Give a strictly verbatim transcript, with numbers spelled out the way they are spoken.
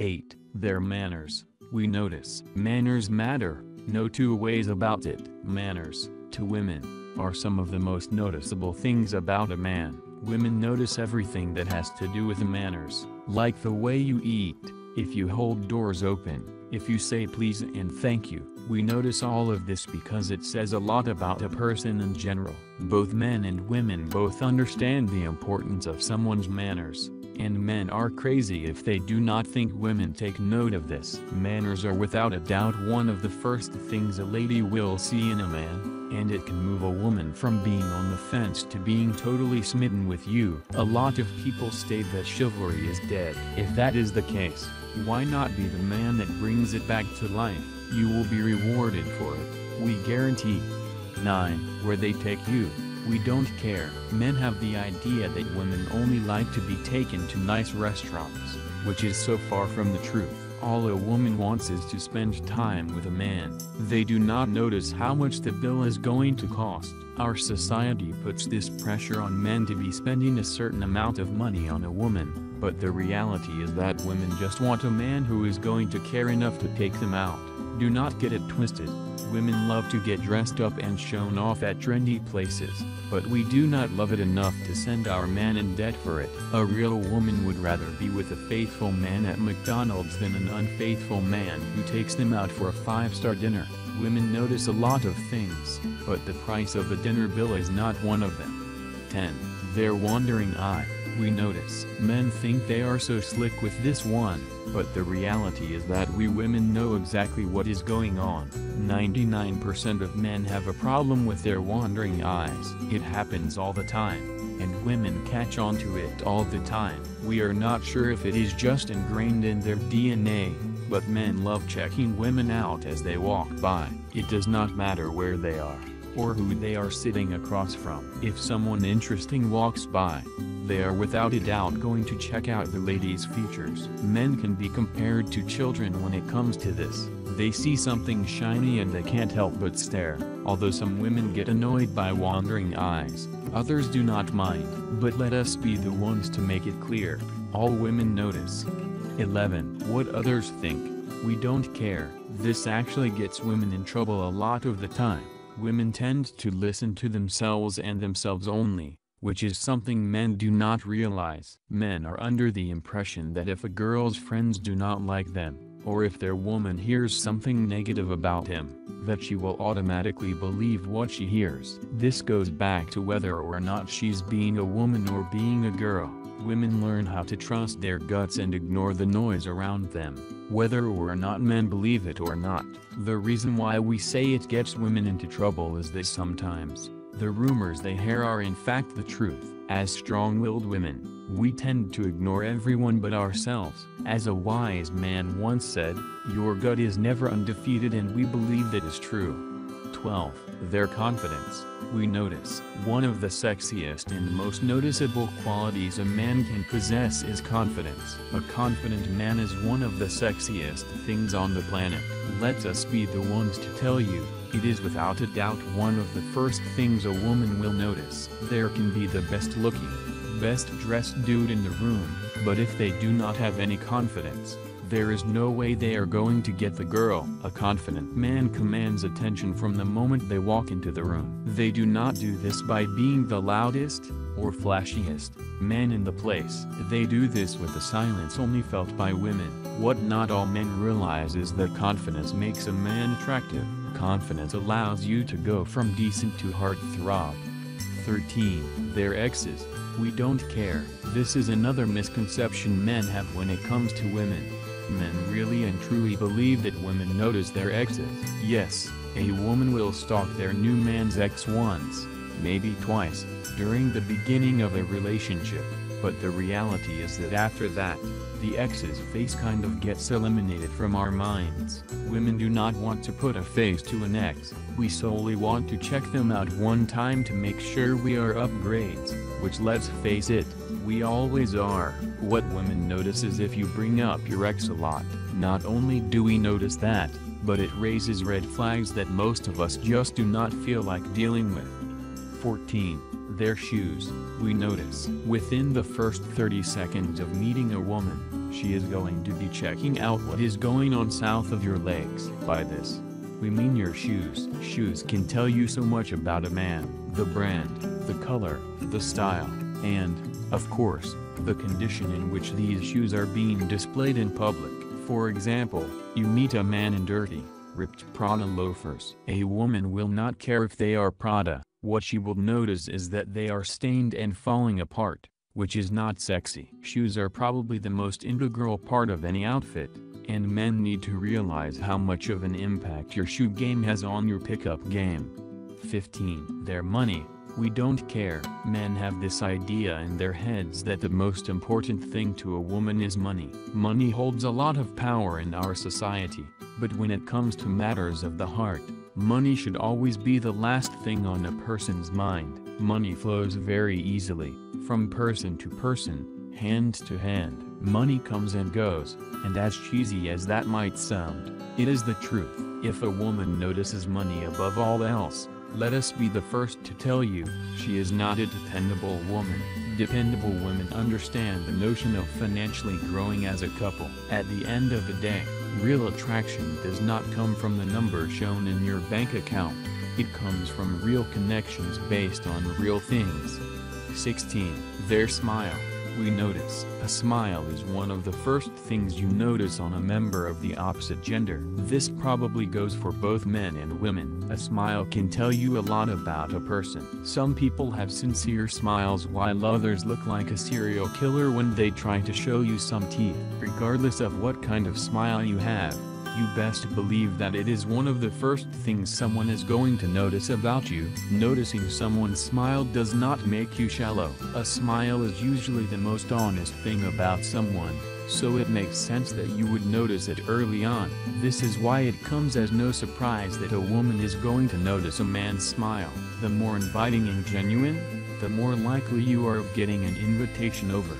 eight. Their manners. We notice manners matter, no two ways about it. Manners, to women, are some of the most noticeable things about a man. Women notice everything that has to do with manners, like the way you eat, if you hold doors open, if you say please and thank you. We notice all of this because it says a lot about a person in general. Both men and women both understand the importance of someone's manners, and men are crazy if they do not think women take note of this. Manners are without a doubt one of the first things a lady will see in a man, and it can move a woman from being on the fence to being totally smitten with you. A lot of people state that chivalry is dead. If that is the case, why not be the man that brings it back to life? You will be rewarded for it, we guarantee. nine. Where they take you. We don't care. Men have the idea that women only like to be taken to nice restaurants, which is so far from the truth. All a woman wants is to spend time with a man. They do not notice how much the bill is going to cost. Our society puts this pressure on men to be spending a certain amount of money on a woman, but the reality is that women just want a man who is going to care enough to take them out. Do not get it twisted. Women love to get dressed up and shown off at trendy places, but we do not love it enough to send our man in debt for it. A real woman would rather be with a faithful man at McDonald's than an unfaithful man who takes them out for a five-star dinner. Women notice a lot of things, but the price of the dinner bill is not one of them. ten. Their wandering eye. We notice. Men think they are so slick with this one, but the reality is that we women know exactly what is going on. ninety-nine percent of men have a problem with their wandering eyes. It happens all the time, and women catch on to it all the time. We are not sure if it is just ingrained in their D N A, but men love checking women out as they walk by. It does not matter where they are, or who they are sitting across from. If someone interesting walks by, they are without a doubt going to check out the lady's features. Men can be compared to children when it comes to this. They see something shiny and they can't help but stare. Although some women get annoyed by wandering eyes, others do not mind. But let us be the ones to make it clear. All women notice. eleven. What others think. We don't care. This actually gets women in trouble a lot of the time. Women tend to listen to themselves and themselves only, which is something men do not realize. Men are under the impression that if a girl's friends do not like them, or if their woman hears something negative about him, that she will automatically believe what she hears. This goes back to whether or not she's being a woman or being a girl. Women learn how to trust their guts and ignore the noise around them, whether or not men believe it or not. The reason why we say it gets women into trouble is that sometimes the rumors they hear are in fact the truth. As strong-willed women, we tend to ignore everyone but ourselves. As a wise man once said, your gut is never undefeated, and we believe that is true. twelve. Their confidence. We notice. One of the sexiest and most noticeable qualities a man can possess is confidence. A confident man is one of the sexiest things on the planet. Let us be the ones to tell you, it is without a doubt one of the first things a woman will notice. There can be the best looking, best dressed dude in the room, but if they do not have any confidence, there is no way they are going to get the girl. A confident man commands attention from the moment they walk into the room. They do not do this by being the loudest or flashiest man in the place. They do this with a silence only felt by women. What not all men realize is that confidence makes a man attractive. Confidence allows you to go from decent to heartthrob. thirteen. Their exes. We don't care. This is another misconception men have when it comes to women. Men really and truly believe that women notice their exes. Yes, a woman will stalk their new man's ex once, maybe twice, during the beginning of a relationship, but the reality is that after that, the ex's face kind of gets eliminated from our minds. Women do not want to put a face to an ex. We solely want to check them out one time to make sure we are upgrades, which, let's face it, we always are. What women notice is if you bring up your ex a lot. Not only do we notice that, but it raises red flags that most of us just do not feel like dealing with. fourteen. Their shoes. We notice. Within the first thirty seconds of meeting a woman, She is going to be checking out what is going on south of your legs. By this, we mean your shoes. Shoes can tell you so much about a man, the brand, the color, the style, and, of course, the condition in which these shoes are being displayed in public. For example, you meet a man in dirty, ripped Prada loafers. A woman will not care if they are Prada. What she will notice is that they are stained and falling apart, which is not sexy. Shoes are probably the most integral part of any outfit, and men need to realize how much of an impact your shoe game has on your pickup game. fifteen. Their money. We don't care. Men have this idea in their heads that the most important thing to a woman is money. Money holds a lot of power in our society, but when it comes to matters of the heart, money should always be the last thing on a person's mind. Money flows very easily, from person to person, hand to hand. Money comes and goes, and as cheesy as that might sound, it is the truth. If a woman notices money above all else, let us be the first to tell you, she is not a dependable woman. Dependable women understand the notion of financially growing as a couple. At the end of the day, real attraction does not come from the number shown in your bank account. It comes from real connections based on real things. sixteen. Their smile. We notice. A smile is one of the first things you notice on a member of the opposite gender. This probably goes for both men and women. A smile can tell you a lot about a person. Some people have sincere smiles while others look like a serial killer when they try to show you some teeth. Regardless of what kind of smile you have, you best believe that it is one of the first things someone is going to notice about you. Noticing someone's smile does not make you shallow. A smile is usually the most honest thing about someone, so it makes sense that you would notice it early on. This is why it comes as no surprise that a woman is going to notice a man's smile. The more inviting and genuine, the more likely you are of getting an invitation over.